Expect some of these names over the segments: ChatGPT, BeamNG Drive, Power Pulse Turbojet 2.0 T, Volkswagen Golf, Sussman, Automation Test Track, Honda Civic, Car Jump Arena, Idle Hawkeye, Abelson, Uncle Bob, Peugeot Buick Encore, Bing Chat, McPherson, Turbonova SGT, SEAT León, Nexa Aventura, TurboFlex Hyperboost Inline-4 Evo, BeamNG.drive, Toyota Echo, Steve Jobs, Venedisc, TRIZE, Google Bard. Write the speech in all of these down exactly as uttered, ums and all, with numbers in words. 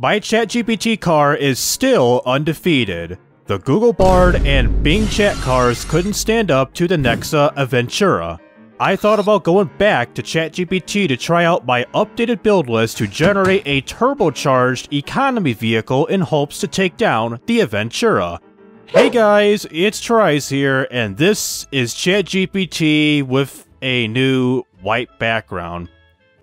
My ChatGPT car is still undefeated. The Google Bard and Bing Chat cars couldn't stand up to the Nexa Aventura. I thought about going back to ChatGPT to try out my updated build list to generate a turbocharged economy vehicle in hopes to take down the Aventura. Hey guys, it's TRIZE here, and this is ChatGPT with a new white background.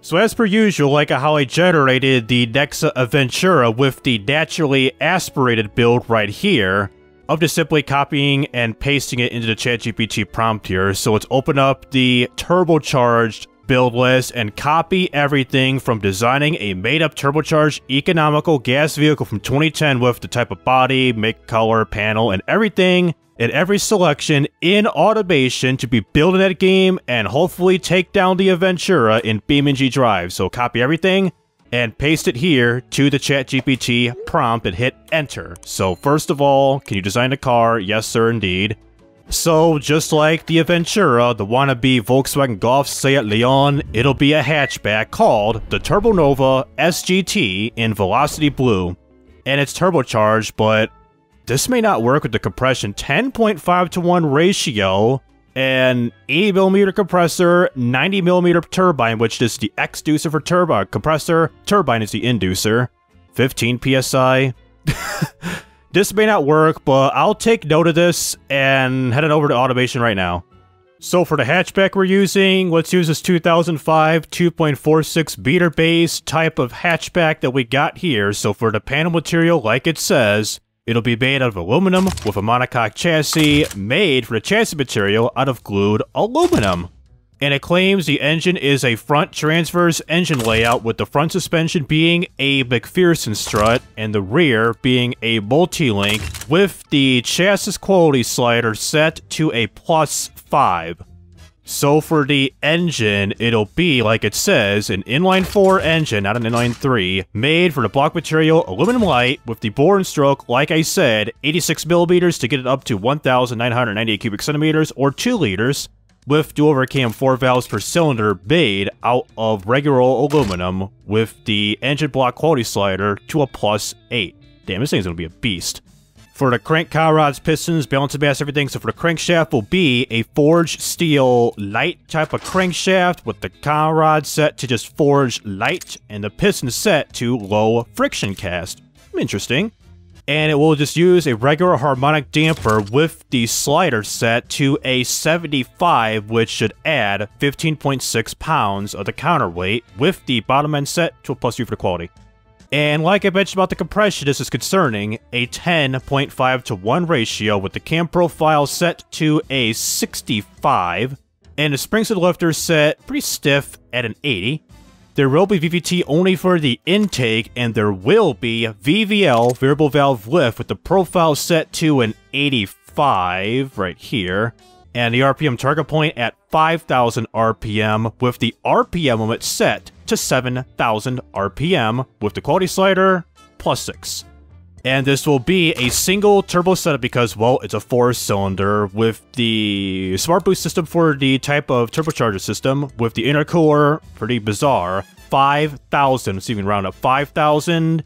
So as per usual, like how I generated the Nexa Aventura with the naturally aspirated build right here, I'm just simply copying and pasting it into the ChatGPT prompt here. So let's open up the turbocharged build list and copy everything from designing a made-up turbocharged economical gas vehicle from twenty ten with the type of body, make, color, panel, and everything, and every selection in automation to be building that game and hopefully take down the Aventura in BeamNG Drive. So copy everything and paste it here to the ChatGPT prompt and hit enter. So first of all, can you design a car? Yes, sir, indeed. So just like the Aventura, the wannabe Volkswagen Golf SEAT León, it'll be a hatchback called the Turbonova S G T in Velocity Blue. And it's turbocharged, but this may not work with the compression ten point five to one ratio, an eighty millimeter compressor, ninety millimeter turbine, which is the exducer for turbo compressor, turbine is the inducer, fifteen P S I. This may not work, but I'll take note of this and head on over to automation right now. So for the hatchback we're using, let's use this two thousand five two point four six meter base type of hatchback that we got here. So for the panel material, like it says, it'll be made out of aluminum with a monocoque chassis, made for the chassis material out of glued aluminum. And it claims the engine is a front transverse engine layout with the front suspension being a McPherson strut and the rear being a multi-link with the chassis quality slider set to a plus five. So for the engine, it'll be, like it says, an inline four engine, not an inline three, made for the block material aluminum light with the bore and stroke, like I said, eighty-six millimeters to get it up to one thousand nine hundred ninety-eight cubic centimeters or two liters, with dual cam four valves per cylinder made out of regular aluminum with the engine block quality slider to a plus eight. Damn, this thing's gonna be a beast. For the crank, cow rods, pistons, balancing bass, everything. So for the crankshaft will be a forged steel light type of crankshaft with the cow rod set to just forged light and the piston set to low friction cast. Interesting. And it will just use a regular harmonic damper with the slider set to a seventy-five, which should add fifteen point six pounds of the counterweight with the bottom end set to a plus two for the quality. And like I mentioned about the compression, this is concerning a ten point five to one ratio with the cam profile set to a sixty-five, and the springs and lifters set pretty stiff at an eighty. There will be V V T only for the intake, and there will be V V L, variable valve lift, with the profile set to an eighty-five right here, and the R P M target point at five thousand R P M with the R P M limit set to seven thousand R P M with the quality slider plus six. And this will be a single turbo setup because, well, it's a four cylinder with the smart boost system for the type of turbocharger system with the intercooler, pretty bizarre, five thousand, let's even round up, five thousand,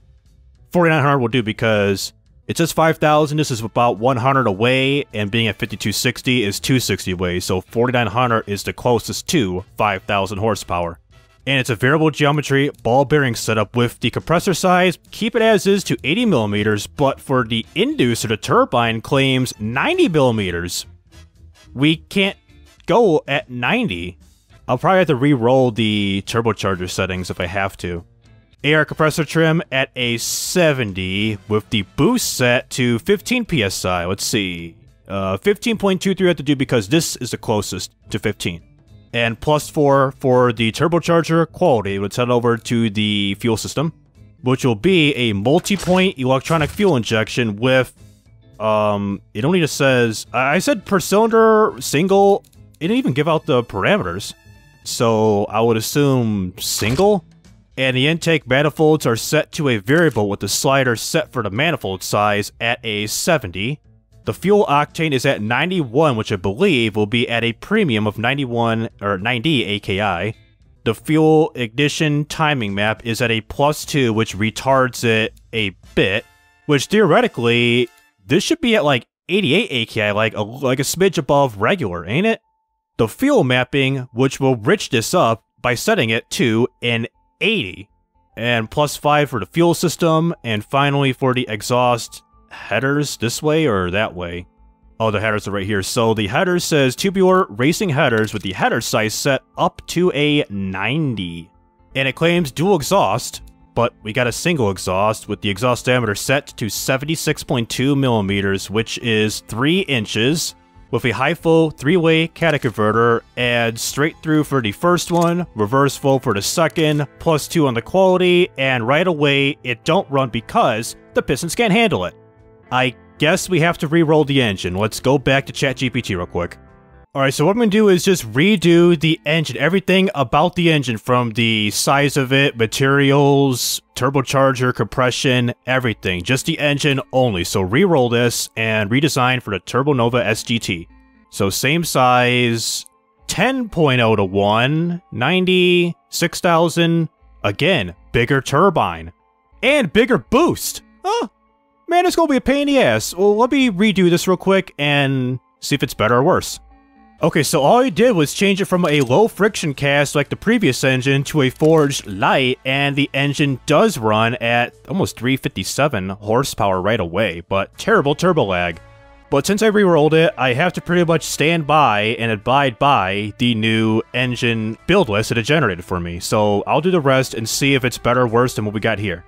forty-nine hundred will do because it says five thousand, this is about one hundred away, and being at fifty-two sixty is two sixty away, so forty-nine hundred is the closest to five thousand horsepower. And it's a variable geometry ball bearing setup with the compressor size, keep it as is to eighty millimeters, but for the inducer, the turbine claims ninety millimeters. We can't go at ninety. I'll probably have to re-roll the turbocharger settings if I have to. A R compressor trim at a seventy with the boost set to fifteen P S I. Let's see, uh, fifteen point two three I have to do because this is the closest to fifteen. And plus four for the turbocharger quality. Let's head over to the fuel system, which will be a multi-point electronic fuel injection with, um, it only just says, I said per cylinder, single, it didn't even give out the parameters. So I would assume single. And the intake manifolds are set to a variable with the slider set for the manifold size at a seventy. The fuel octane is at ninety-one, which I believe will be at a premium of ninety-one, or ninety A K I. the fuel ignition timing map is at a plus two, which retards it a bit, which theoretically, this should be at like eighty-eight A K I, like a, like a smidge above regular, ain't it? The fuel mapping, which will rich this up by setting it to an eighty, and plus five for the fuel system, and finally for the exhaust headers, this way or that way? Oh, the headers are right here. So the header says tubular racing headers with the header size set up to a ninety. And it claims dual exhaust, but we got a single exhaust with the exhaust diameter set to seventy-six point two millimeters, which is three inches, with a high flow three-way C A D converter, and straight through for the first one, reverse flow for the second, plus two on the quality, and right away it don't run because the pistons can't handle it. I guess we have to re-roll the engine. Let's go back to ChatGPT real quick. Alright, so what I'm going to do is just redo the engine, everything about the engine, from the size of it, materials, turbocharger, compression, everything. Just the engine only. So re-roll this and redesign for the Turbonova S G T. So same size, ten point oh to one, ninety, six thousand, again, bigger turbine, and bigger boost! Huh? Man, it's gonna be a pain in the ass. Well, let me redo this real quick and see if it's better or worse. Okay, so all I did was change it from a low-friction cast like the previous engine to a forged light, and the engine does run at almost three fifty-seven horsepower right away, but terrible turbo lag. But since I re-rolled it, I have to pretty much stand by and abide by the new engine build list that it generated for me, so I'll do the rest and see if it's better or worse than what we got here.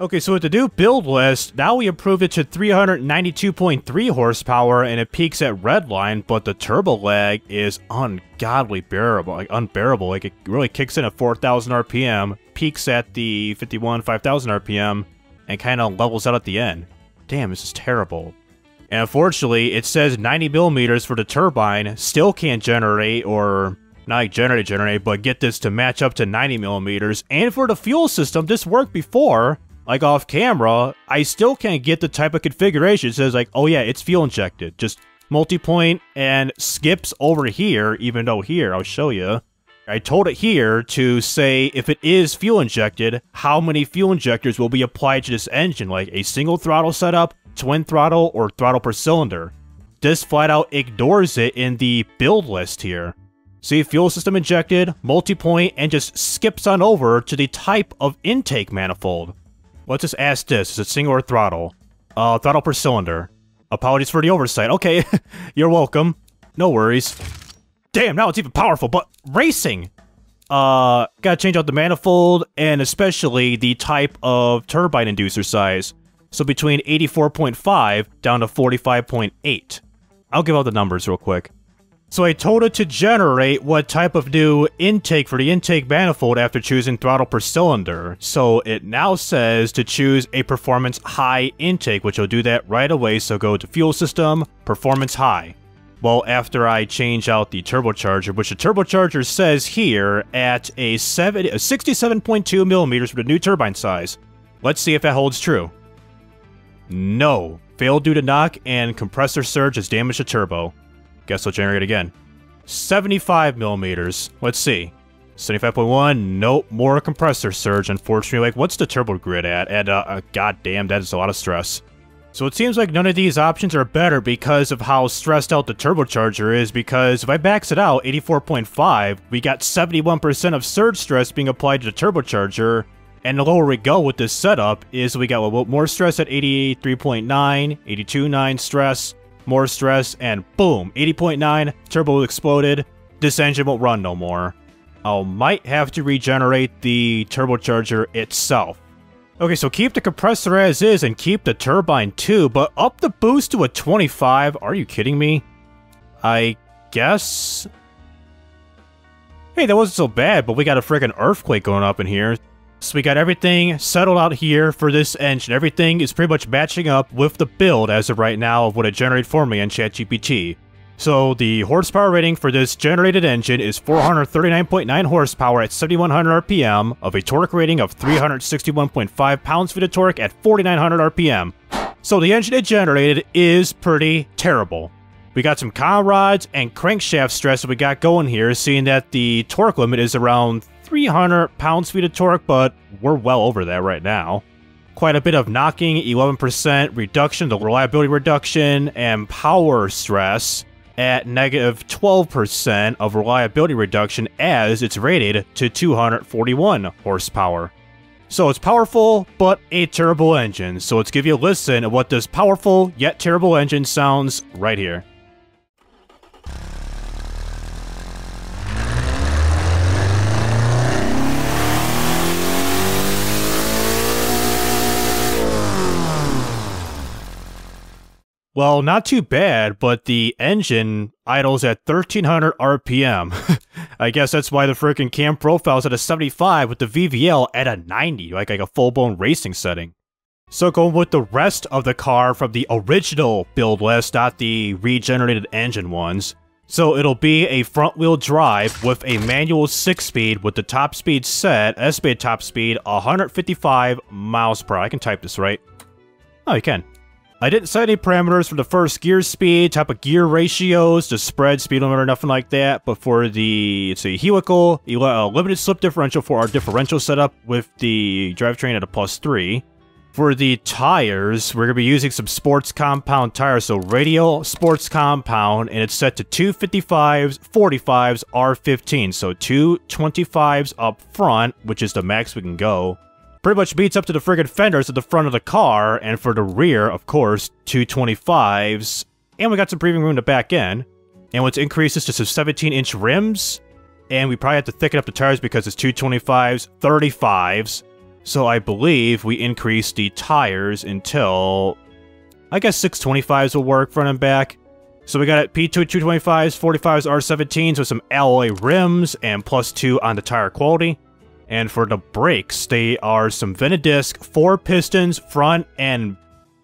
Okay, so with the new build list, now we improved it to three ninety-two point three horsepower, and it peaks at redline, but the turbo lag is ungodly bearable, like unbearable. Like, it really kicks in at four thousand R P M, peaks at the fifty-one, five thousand R P M, and kind of levels out at the end. Damn, this is terrible. And unfortunately, it says ninety millimeters for the turbine, still can't generate, or not like generate, generate, but get this to match up to ninety millimeters. And for the fuel system, this worked before. Like, off camera, I still can't get the type of configuration. It says, like, oh yeah, it's fuel injected. Just multi-point and skips over here, even though here, I'll show you. I told it here to say, if it is fuel injected, how many fuel injectors will be applied to this engine, like a single throttle setup, twin throttle, or throttle per cylinder. This flat out ignores it in the build list here. See, fuel system injected, multi-point, and just skips on over to the type of intake manifold. Let's just ask this. Is it single or throttle? Uh, throttle per cylinder. Apologies for the oversight. Okay, you're welcome. No worries. Damn, now it's even powerful, but racing! Uh, gotta change out the manifold, and especially the type of turbine inducer size. So between eighty-four point five down to forty-five point eight. I'll give out the numbers real quick. So I told it to generate what type of new intake for the intake manifold after choosing throttle per cylinder. So it now says to choose a performance high intake, which will do that right away. So go to fuel system, performance high. Well, after I change out the turbocharger, which the turbocharger says here at a sixty-seven point two millimeters for the new turbine size. Let's see if that holds true. No. Failed due to knock and compressor surge has damaged the turbo. Guess I'll generate again. seventy-five millimeters. Let's see. seventy-five point one. Nope. More compressor surge, unfortunately. Like, what's the turbo grid at? And, uh, uh, goddamn, that is a lot of stress. So it seems like none of these options are better because of how stressed out the turbocharger is, because if I max it out, eighty-four point five, we got seventy-one percent of surge stress being applied to the turbocharger, and the lower we go with this setup is we got well, more stress at eighty-three point nine, eighty-two point nine stress, more stress, and boom, eighty point nine, turbo exploded. This engine won't run no more. I might have to regenerate the turbocharger itself. Okay, so keep the compressor as is and keep the turbine too, but up the boost to a twenty-five. Are you kidding me? I guess. Hey, that wasn't so bad, but we got a freaking earthquake going up in here. So we got everything settled out here for this engine. Everything is pretty much matching up with the build as of right now of what it generated for me on ChatGPT. So the horsepower rating for this generated engine is four thirty-nine point nine horsepower at seventy-one hundred R P M of a torque rating of three sixty-one point five pounds-feet of torque at forty-nine hundred R P M. So the engine it generated is pretty terrible. We got some con rods and crankshaft stress that we got going here, seeing that the torque limit is around three hundred pound-feet of torque, but we're well over that right now. Quite a bit of knocking, eleven percent reduction, the reliability reduction, and power stress at negative twelve percent of reliability reduction as it's rated to two hundred forty-one horsepower. So it's powerful, but a terrible engine. So let's give you a listen at what this powerful yet terrible engine sounds right here. Well, not too bad, but the engine idles at thirteen hundred R P M. I guess that's why the freaking cam profile's at a seventy-five with the V V L at a ninety, like, like a full-blown racing setting. So going with the rest of the car from the original build list, not the regenerated engine ones. So it'll be a front-wheel drive with a manual six-speed with the top speed set, estimated top speed, one hundred fifty-five miles per hour. I can type this, right? Oh, you can. I didn't set any parameters for the first gear speed, type of gear ratios, the spread, speed limit, or nothing like that. But for the, it's a helical, a limited slip differential for our differential setup with the drivetrain at a plus three. For the tires, we're going to be using some sports compound tires. So radial sports compound, and it's set to two fifty-fives, forty-fives, R fifteen. So two twenty-fives up front, which is the max we can go. Pretty much beats up to the friggin' fenders at the front of the car, and for the rear, of course, two twenty-fives, and we got some breathing room in the back end. And let's increase this to some seventeen inch rims, and we probably have to thicken up the tires because it's two twenty-fives, thirty-fives, so I believe we increase the tires until, I guess six twenty-fives will work front and back. So we got P two two twenty-fives, forty-fives, R seventeens with some alloy rims, and plus two on the tire quality. And for the brakes, they are some Venedisc, four pistons front and...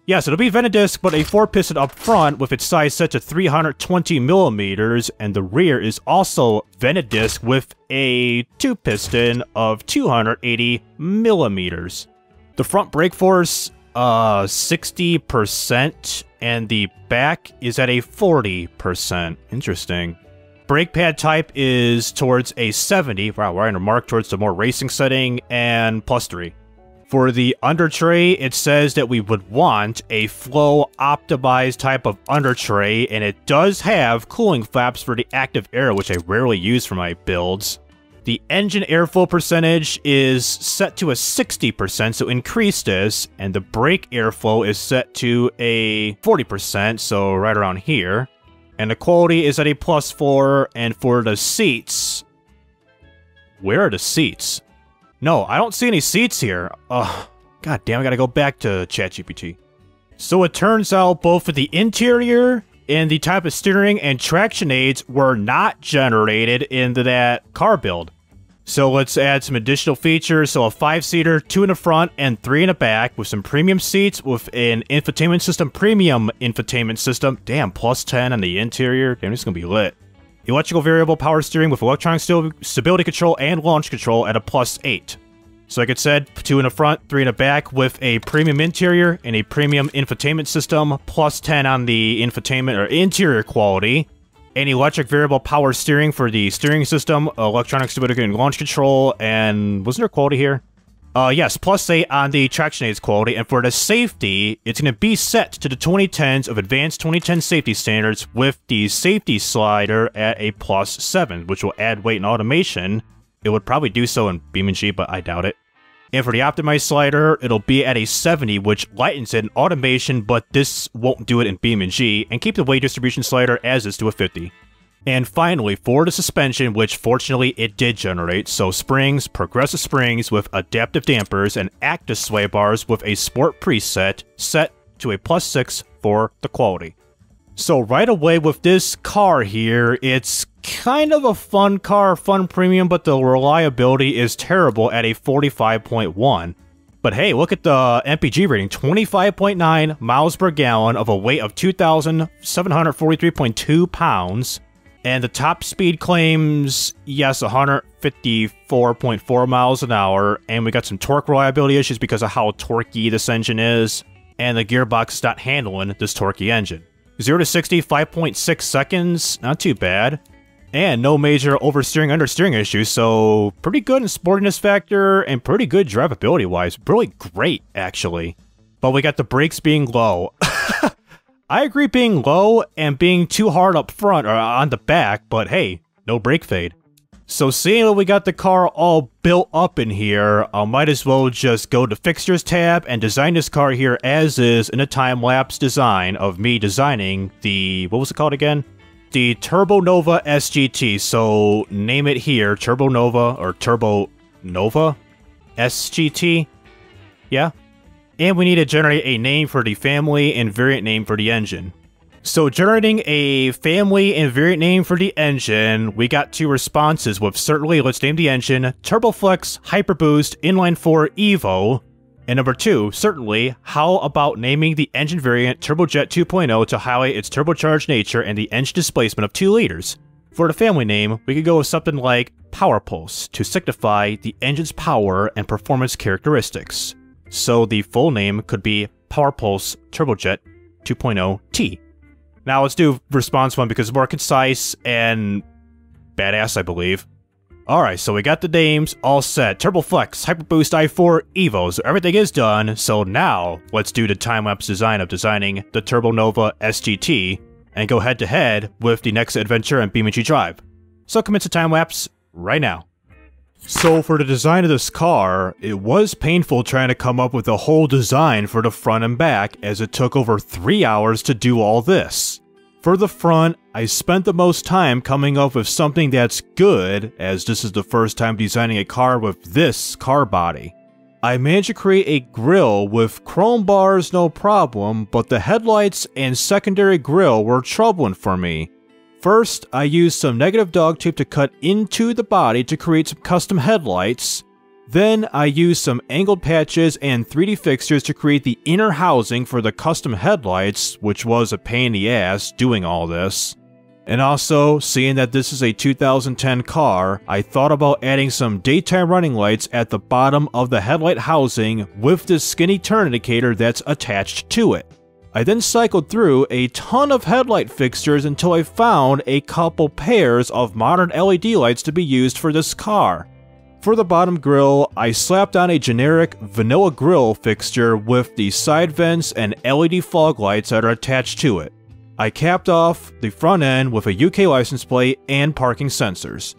Yes, it'll be Venedisc, but a four piston up front with its size set to three hundred twenty millimeters, and the rear is also Venedisc with a two piston of two hundred eighty millimeters. The front brake force, uh, sixty percent, and the back is at a forty percent. Interesting. Brake pad type is towards a seventy, wow, we're on a mark towards the more racing setting, and plus three. For the under tray, it says that we would want a flow optimized type of under tray, and it does have cooling flaps for the active air, which I rarely use for my builds. The engine airflow percentage is set to a sixty percent, so increase this, and the brake airflow is set to a forty percent, so right around here. And the quality is at a plus four, and for the seats... Where are the seats? No, I don't see any seats here. Ugh. God damn, I gotta go back to ChatGPT. So it turns out both of the interior and the type of steering and traction aids were not generated into that car build. So let's add some additional features. So a five-seater, two in the front and three in the back with some premium seats with an infotainment system, premium infotainment system. Damn, plus ten on the interior. Damn, this is gonna be lit. Electrical variable power steering with electronic stability control and launch control at a plus eight. So like I said, two in the front, three in the back with a premium interior and a premium infotainment system, plus ten on the infotainment or interior quality. An electric variable power steering for the steering system, electronic stability and launch control, and wasn't there quality here? Uh, yes, plus eight on the traction aids quality, and for the safety, it's going to be set to the twenty tens of advanced twenty ten safety standards with the safety slider at a plus seven, which will add weight and automation. It would probably do so in BeamNG, but I doubt it. And for the optimized slider, it'll be at a seventy, which lightens it in automation, but this won't do it in BeamNG, and keep the weight distribution slider as is to a fifty. And finally, for the suspension, which fortunately it did generate, so springs, progressive springs with adaptive dampers, and active sway bars with a sport preset, set to a plus six for the quality. So right away with this car here, it's kind of a fun car, fun premium, but the reliability is terrible at a forty-five point one. But hey, look at the M P G rating, twenty-five point nine miles per gallon of a weight of two thousand seven hundred forty-three point two pounds. And the top speed claims, yes, one hundred fifty-four point four miles an hour. And we got some torque reliability issues because of how torquey this engine is. And the gearbox is not handling this torquey engine. zero to sixty, five point six seconds, not too bad. and no major oversteering, understeering issues, so pretty good in sportiness factor and pretty good drivability wise. Really great, actually. But we got the brakes being low. I agree being low and being too hard up front or on the back, but hey, no brake fade. So seeing that we got the car all built up in here, I might as well just go to Fixtures tab and design this car here as is in a time-lapse design of me designing the... what was it called again? The Turbonova S G T, so name it here, Turbonova, or Turbonova S G T? Yeah? And we need to generate a name for the family and variant name for the engine. So generating a family and variant name for the engine, we got two responses with certainly, let's name the engine, TurboFlex Hyperboost Inline four Evo, and number two, certainly, how about naming the engine variant Turbojet two point oh to highlight its turbocharged nature and the engine displacement of two liters. For the family name, we could go with something like Power Pulse to signify the engine's power and performance characteristics. So the full name could be Power Pulse Turbojet two point oh T. Now let's do response one because it's more concise and badass, I believe. Alright, so we got the names all set. TurboFlex, Hyperboost I four, Evo, so everything is done. So now, let's do the time-lapse design of designing the Turbonova S G T and go head-to-head with the Nexa Aventura and BeamNG Drive. So commit to time-lapse right now. So for the design of this car, it was painful trying to come up with a whole design for the front and back, as it took over three hours to do all this. For the front, I spent the most time coming up with something that's good, as this is the first time designing a car with this car body. I managed to create a grille with chrome bars no problem, but the headlights and secondary grille were troubling for me. First, I used some negative dog tape to cut into the body to create some custom headlights. Then, I used some angled patches and three D fixtures to create the inner housing for the custom headlights, which was a pain in the ass doing all this. And also, seeing that this is a two thousand ten car, I thought about adding some daytime running lights at the bottom of the headlight housing with this skinny turn indicator that's attached to it. I then cycled through a ton of headlight fixtures until I found a couple pairs of modern L E D lights to be used for this car. For the bottom grille, I slapped on a generic vanilla grille fixture with the side vents and L E D fog lights that are attached to it. I capped off the front end with a U K license plate and parking sensors.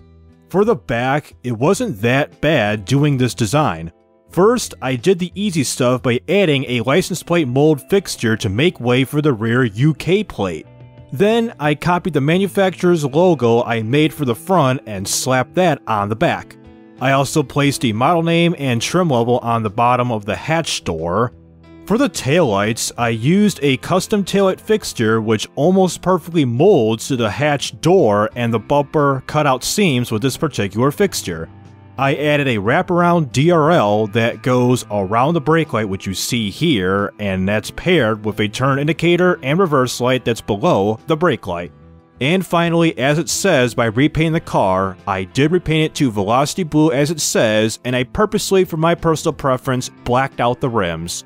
For the back, it wasn't that bad doing this design. First, I did the easy stuff by adding a license plate mold fixture to make way for the rear U K plate. Then, I copied the manufacturer's logo I made for the front and slapped that on the back. I also placed the model name and trim level on the bottom of the hatch door. For the taillights, I used a custom taillight fixture which almost perfectly molds to the hatch door and the bumper cutout seams with this particular fixture. I added a wraparound D R L that goes around the brake light, which you see here, and that's paired with a turn indicator and reverse light that's below the brake light. And finally, as it says, by repainting the car, I did repaint it to Velocity Blue as it says, and I purposely, for my personal preference, blacked out the rims.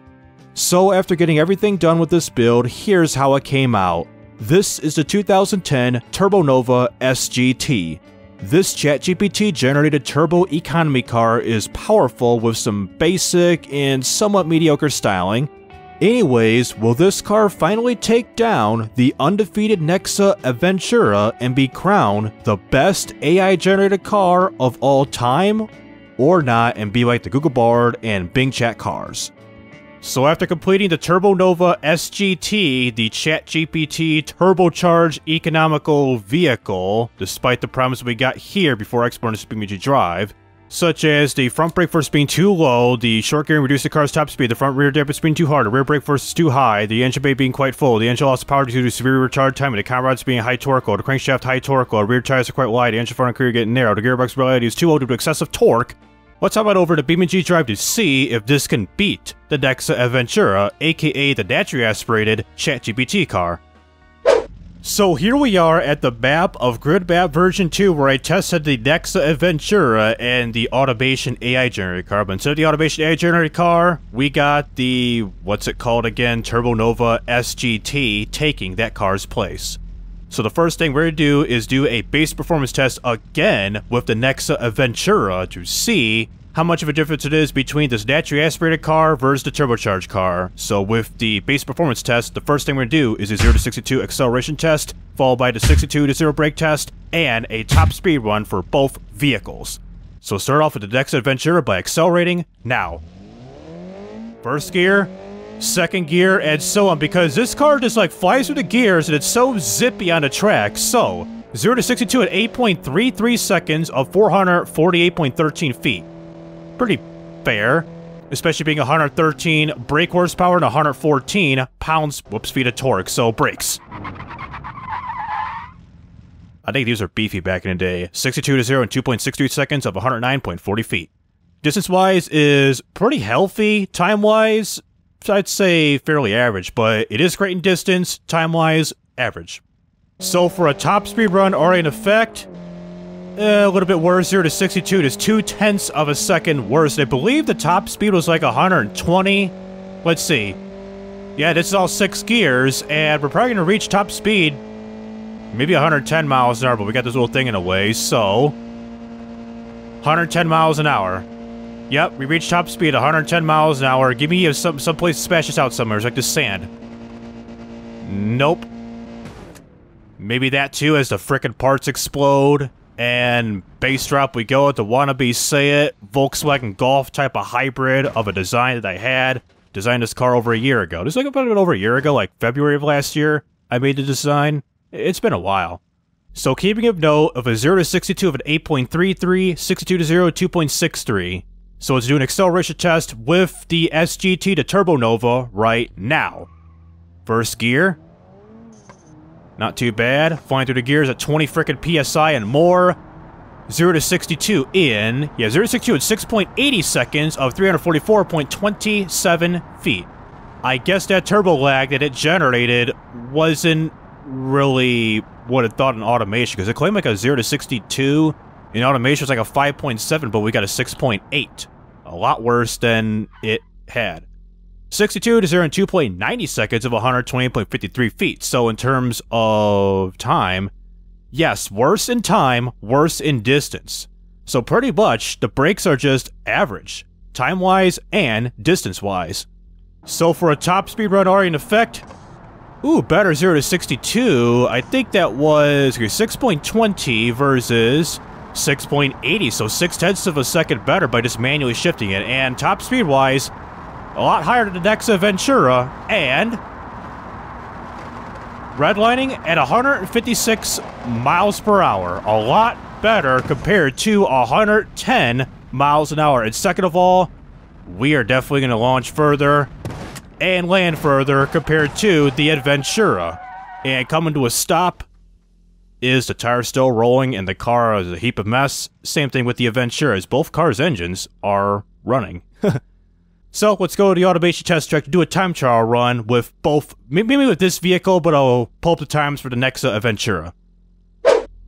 So after getting everything done with this build, here's how it came out. This is the two thousand ten Turbonova S G T. This ChatGPT generated turbo economy car is powerful with some basic and somewhat mediocre styling. Anyways, will this car finally take down the undefeated Nexa Aventura and be crowned the best A I-generated car of all time? Or not, and be like the Google Bard and Bing Chat cars? So after completing the Turbonova S G T, the ChatGPT turbocharged economical vehicle, despite the problems we got here before exporting to BeamNG Drive, such as the front brake force being too low, the short gearing reduced the car's top speed, the front rear dampers being too hard, the rear brake force is too high, the engine bay being quite full, the engine lost power due to severe retard timing, the conrods being high torqual, the crankshaft high torqual, the rear tires are quite wide, the engine front and rear getting narrow, the gearbox reliability is too low due to excessive torque. Let's hop on over to BeamNG Drive to see if this can beat the Nexa Aventura, aka the naturally aspirated ChatGPT car. So here we are at the map of Grid Map version two, where I tested the Nexa Aventura and the automation A I generated car. But instead of the automation A I generated car, we got the, what's it called again, Turbonova S G T taking that car's place. So the first thing we're going to do is do a base performance test again with the Nexa Aventura to see how much of a difference it is between this naturally aspirated car versus the turbocharged car. So with the base performance test, the first thing we're going to do is a zero to sixty-two acceleration test, followed by the sixty-two to zero brake test, and a top speed run for both vehicles. So start off with the Nexa Aventura by accelerating now. First gear, second gear, and so on, because this car just like flies through the gears and it's so zippy on the track. So zero to sixty-two at eight point three three seconds of four hundred forty-eight point one three feet. Pretty fair, especially being one hundred thirteen brake horsepower and one hundred fourteen pounds, whoops, feet of torque. So brakes. I think these are beefy back in the day. sixty-two to zero in two point six three seconds of one hundred nine point four zero feet. Distance-wise is pretty healthy. Time-wise, I'd say fairly average, but it is great in distance. Time-wise, average. So for a top speed run already in effect, eh, a little bit worse. Zero to sixty-two is two tenths of a second worse. I believe the top speed was like one hundred twenty. Let's see. Yeah, this is all six gears, and we're probably gonna reach top speed maybe one hundred ten miles an hour, but we got this little thing in the way, so one hundred ten miles an hour. Yep, we reached top speed, one hundred ten miles an hour. Give me some some place to smash this out somewhere. It's like the sand. Nope. Maybe that too, as the frickin' parts explode. And base drop we go at the wannabe say it Volkswagen Golf type of hybrid of a design that I had. Designed this car over a year ago. This is like about over a year ago, like February of last year, I made the design. It's been a while. So keeping up note of a zero to sixty-two of an eight point three three, sixty-two to zero, two point six three. So let's do an acceleration test with the S G T, the Turbonova, right now. First gear. Not too bad. Flying through the gears at twenty frickin' P S I and more. zero to sixty-two in... Yeah, zero to sixty-two in six point eight zero seconds of three hundred forty-four point two seven feet. I guess that turbo lag that it generated wasn't really what it thought in automation, because it claimed like a zero to sixty-two in automation was like a five point seven, but we got a six point eight, a lot worse than it had. Sixty-two to zero in two point nine zero seconds of one hundred twenty point five three feet. So in terms of time, yes, worse in time, worse in distance. So pretty much the brakes are just average time wise and distance wise. So for a top speed run already in effect, ooh, better zero to sixty-two. I think that was six point two zero versus six point eight zero, so six tenths of a second better by just manually shifting it. And top speed wise, a lot higher than the Nexa Aventura, and redlining at one hundred fifty-six miles per hour. A lot better compared to one hundred ten miles an hour. And second of all, we are definitely going to launch further and land further compared to the Aventura. And coming to a stop, is the tire still rolling and the car is a heap of mess? Same thing with the Aventura, as both cars' engines are running. So let's go to the automation test track to do a time trial run with both, maybe with this vehicle, but I'll pull up the times for the Nexa Aventura.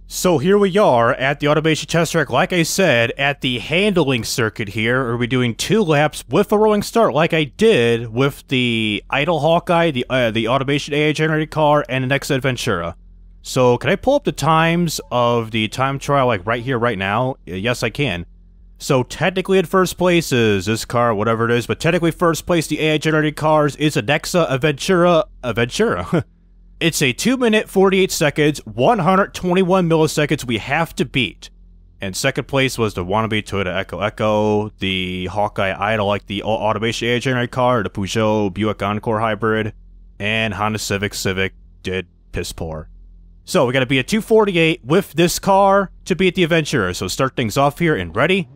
So here we are at the automation test track, like I said, at the handling circuit here. Are we doing two laps with a rolling start like I did with the Idle Hawkeye, the uh, the automation A I generated car, and the Nexa Aventura. So can I pull up the times of the time trial like right here, right now? Yes, I can. So technically in first place is this car, whatever it is, but technically first place, the A I generated cars, is a Nexa Aventura Aventura. It's a two minute, forty-eight seconds, one hundred twenty-one milliseconds we have to beat. And second place was the wannabe Toyota Echo Echo, the Hawkeye Idol, like the automation A I generated car, the Peugeot Buick Encore hybrid, and Honda Civic. Civic did piss poor. So we gotta be at two forty-eight with this car to beat the Aventura. So start things off here and ready,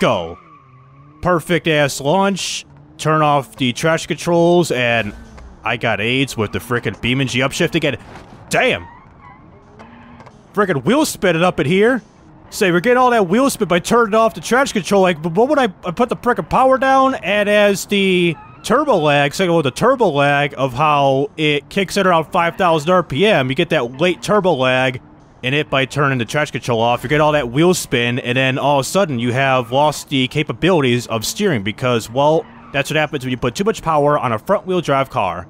go. Perfect ass launch, turn off the traction controls, and I got AIDS with the frickin' BeamNG upshift again. Damn! Frickin' wheel spin it up in here. Say, we're getting all that wheel spin by turning off the traction control. Like, but when I put the frickin' power down, and as the turbo lag, second with the turbo lag of how it kicks in around five thousand R P M, you get that late turbo lag in it by turning the traction control off. You get all that wheel spin, and then all of a sudden you have lost the capabilities of steering because, well, that's what happens when you put too much power on a front-wheel drive car.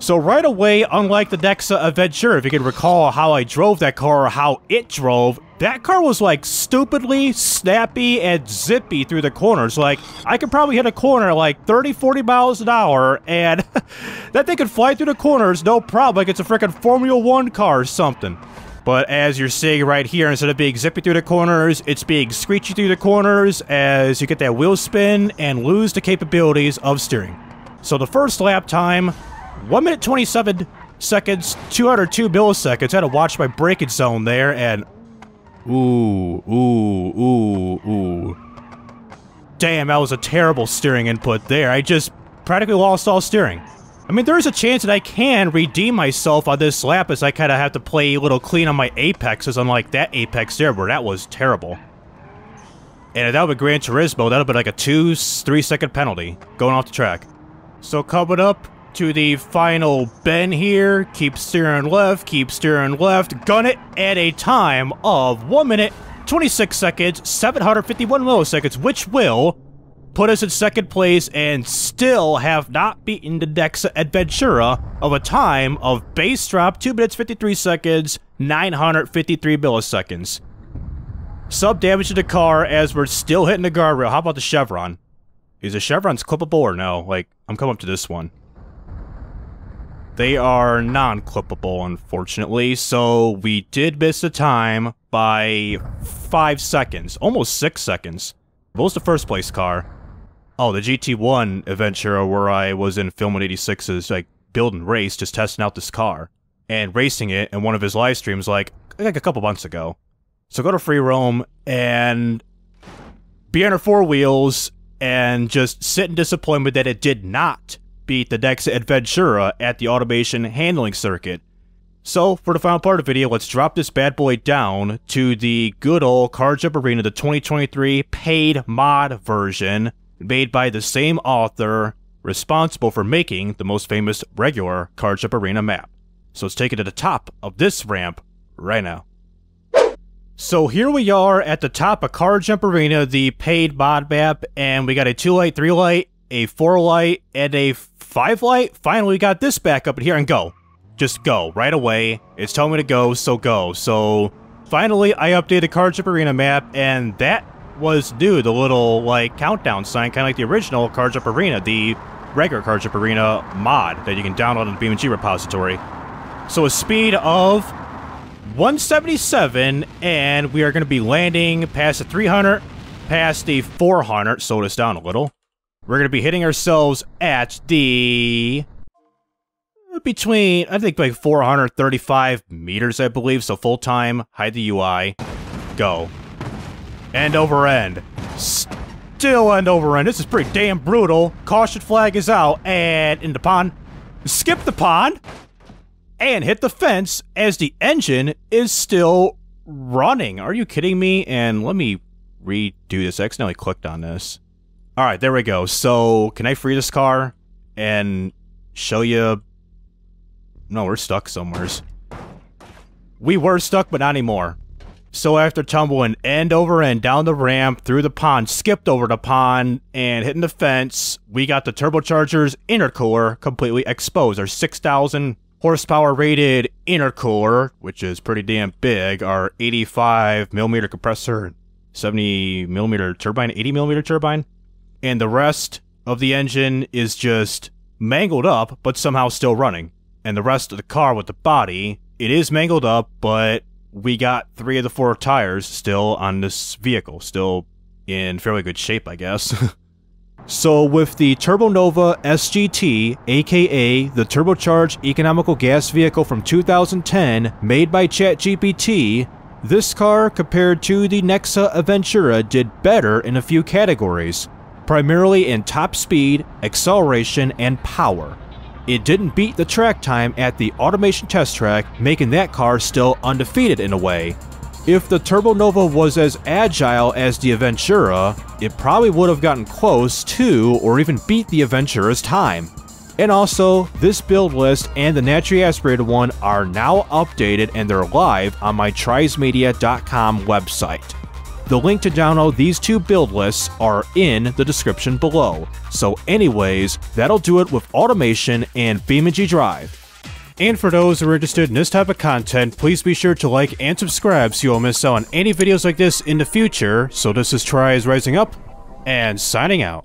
So right away, unlike the Nexa Aventura, if you can recall how I drove that car or how it drove, that car was like stupidly snappy and zippy through the corners. Like, I could probably hit a corner like thirty, forty miles an hour, and that thing could fly through the corners, no problem, like it's a freaking Formula One car or something. But as you're seeing right here, instead of being zippy through the corners, it's being screechy through the corners as you get that wheel spin and lose the capabilities of steering. So the first lap time, one minute twenty-seven seconds, two hundred two milliseconds. I had to watch my braking zone there, and ooh, ooh, ooh, ooh. Damn, that was a terrible steering input there. I just practically lost all steering. I mean, there is a chance that I can redeem myself on this lap as I kind of have to play a little clean on my apexes, unlike that apex there, where that was terrible. And if that would be Gran Turismo, that would be like a two, three second penalty going off the track. So coming up to the final bend here, keep steering left, keep steering left, gun it at a time of one minute, twenty-six seconds, seven hundred fifty-one milliseconds, which will put us in second place and still have not beaten the Nexa Aventura of a time of base drop, two minutes, fifty-three seconds, nine hundred fifty-three milliseconds. Sub damage to the car as we're still hitting the guardrail. How about the Chevron? Is the Chevron's clippable or no? Like, I'm coming up to this one. They are non-clippable, unfortunately, so we did miss the time by five seconds, almost six seconds. What was the first place car? Oh, the G T one Aventura where I was in Film one eighty-six's, like, build and race, just testing out this car, and racing it in one of his live streams, like, like a couple months ago. So go to free roam, and be under four wheels, and just sit in disappointment that it did not beat the Nexa Aventura at the automation handling circuit. So, for the final part of the video, let's drop this bad boy down to the good old Car Jump Arena, the twenty twenty-three paid mod version, made by the same author responsible for making the most famous regular Car Jump Arena map. So let's take it to the top of this ramp right now. So here we are at the top of Car Jump Arena, the paid mod map, and we got a two light, three light, a four light, and a five light? Finally, we got this back up in here, and go. Just go, right away. It's telling me to go, so go. So, finally, I updated Car Jump Arena map, and that was new, the little, like, countdown sign, kind of like the original Car Jump Arena, the regular Car Jump Arena mod that you can download in the BeamNG repository. So, a speed of one seventy-seven, and we are going to be landing past the three hundred, past the four hundred, slow this down a little. We're going to be hitting ourselves at the, between, I think, like four hundred thirty-five meters, I believe, so full time, hide the U I, go. End over end. Still end over end, this is pretty damn brutal. Caution flag is out, and in the pond. Skip the pond, and hit the fence as the engine is still running. Are you kidding me? And let me redo this, I accidentally clicked on this. All right, there we go. So, can I free this car and show you? No, we're stuck somewheres. We were stuck, but not anymore. So after tumbling end over end down the ramp, through the pond, skipped over the pond, and hitting the fence, we got the turbocharger's intercooler completely exposed. Our six thousand horsepower rated intercooler, which is pretty damn big, our eighty-five millimeter compressor, seventy millimeter turbine, eighty millimeter turbine. And the rest of the engine is just mangled up, but somehow still running. And the rest of the car with the body, it is mangled up, but we got three of the four tires still on this vehicle, still in fairly good shape, I guess. So with the Turbonova S G T, aka the turbocharged economical gas vehicle from two thousand ten, made by ChatGPT, this car compared to the Nexa Aventura did better in a few categories. Primarily in top speed, acceleration, and power. It didn't beat the track time at the Automation Test Track, making that car still undefeated in a way. If the Turbonova was as agile as the Aventura, it probably would have gotten close to or even beat the Aventura's time. And also, this build list and the naturally aspirated one are now updated and they're live on my trize media dot com website. The link to download these two build lists are in the description below. So anyways, that'll do it with Automation and BeamNG Drive. And for those who are interested in this type of content, please be sure to like and subscribe so you won't miss out on any videos like this in the future. So this is TRIZE rising up and signing out.